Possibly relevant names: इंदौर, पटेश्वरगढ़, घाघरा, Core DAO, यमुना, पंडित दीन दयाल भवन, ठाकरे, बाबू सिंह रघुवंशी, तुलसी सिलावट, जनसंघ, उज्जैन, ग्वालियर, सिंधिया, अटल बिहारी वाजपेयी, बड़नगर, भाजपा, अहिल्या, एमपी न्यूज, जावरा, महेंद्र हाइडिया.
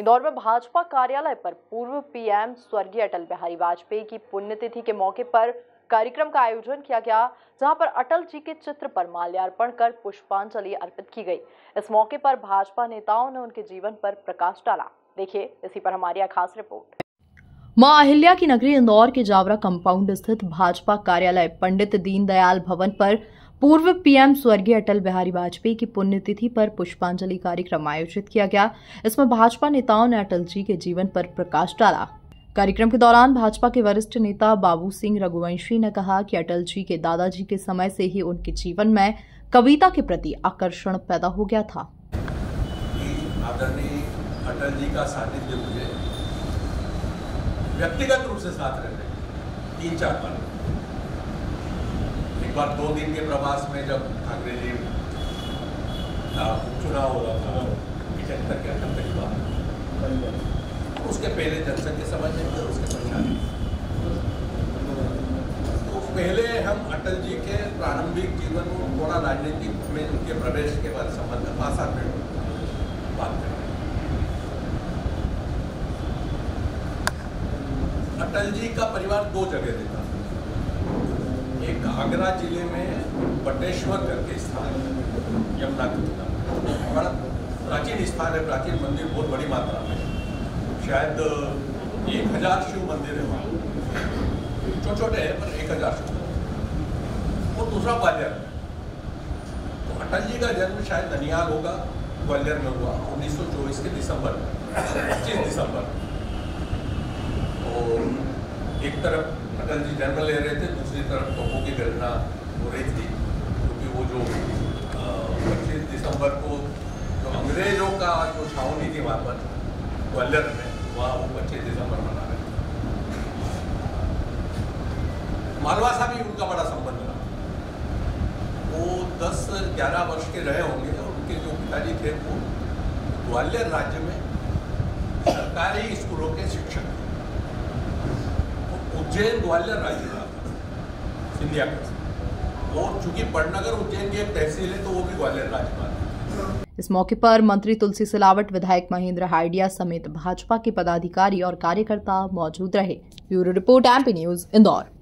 इंदौर में भाजपा कार्यालय पर पूर्व पीएम स्वर्गीय अटल बिहारी वाजपेयी की पुण्यतिथि के मौके पर कार्यक्रम का आयोजन किया गया, जहां पर अटल जी के चित्र पर माल्यार्पण कर पुष्पांजलि अर्पित की गई। इस मौके पर भाजपा नेताओं ने उनके जीवन पर प्रकाश डाला। देखिए इसी पर हमारी खास रिपोर्ट। मां अहिल्या की नगरी इंदौर के जावरा कंपाउंड स्थित भाजपा कार्यालय पंडित दीन दयाल भवन पर पूर्व पीएम स्वर्गीय अटल बिहारी वाजपेयी की पुण्यतिथि पर पुष्पांजलि कार्यक्रम आयोजित किया गया। इसमें भाजपा नेताओं ने अटल जी के जीवन पर प्रकाश डाला। कार्यक्रम के दौरान भाजपा के वरिष्ठ नेता बाबू सिंह रघुवंशी ने कहा कि अटल जी के दादाजी के समय से ही उनके जीवन में कविता के प्रति आकर्षण पैदा हो गया था। आदरणीय अटल जी का सानिध्य मुझे व्यक्तिगत रूप से साथ रहते 3-4 बार। एक बार 2 दिन के प्रवास में जब ठाकरे जी का चुनाव हो रहा था 75 के अंदर की बात, उसके पहले जनसंघ के समझ नहीं थे, उसके परेशानी तो पहले हम अटल जी के प्रारंभिक जीवन को थोड़ा राजनीतिक में उनके प्रवेश के बाद संबंध में 5-7 मिनट बात करें। अटल जी का परिवार 2 जगह रहता था, एक घाघरा जिले में पटेश्वरगढ़ के स्थान यमुना के किनारे, बड़ा प्राचीन स्थान है, प्राचीन मंदिर बहुत बड़ी मात्रा में, शायद 1000 शिव मंदिर है वहाँ, छोटे हैं पर 1000 शिव। और दूसरा ग्वालियर, तो अटल जी का जन्म शायद ननियाल होगा, ग्वालियर में हुआ 1924 के दिसंबर 25 दिसंबर। और एक तरफ अटल जी जन्म ले रहे थे, दूसरी तरफ तोपों की गणना हो रही थी, क्योंकि वो जो 25 दिसंबर को जो अंग्रेजों का जो छावनी थी वहाँ पर ग्वालियर में, वहाँ वो 25 दिसंबर मना रहे थे। मालवा साहब भी उनका बड़ा संबंध रहा, वो 10-11 वर्ष के रहे होंगे और उनके जो पिताजी थे वो ग्वालियर राज्य में सरकारी स्कूलों के शिक्षक थे। उज्जैन ग्वालियर राज्य रहा था सिंधिया का, और चूंकि बड़नगर उज्जैन की एक तहसील है तो वो भी ग्वालियर राज्य का। इस मौके पर मंत्री तुलसी सिलावट, विधायक महेंद्र हाइडिया समेत भाजपा के पदाधिकारी और कार्यकर्ता मौजूद रहे। Bureau report एमपी न्यूज इंदौर।